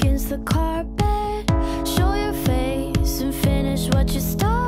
against the carpet. Show your face and finish what you started.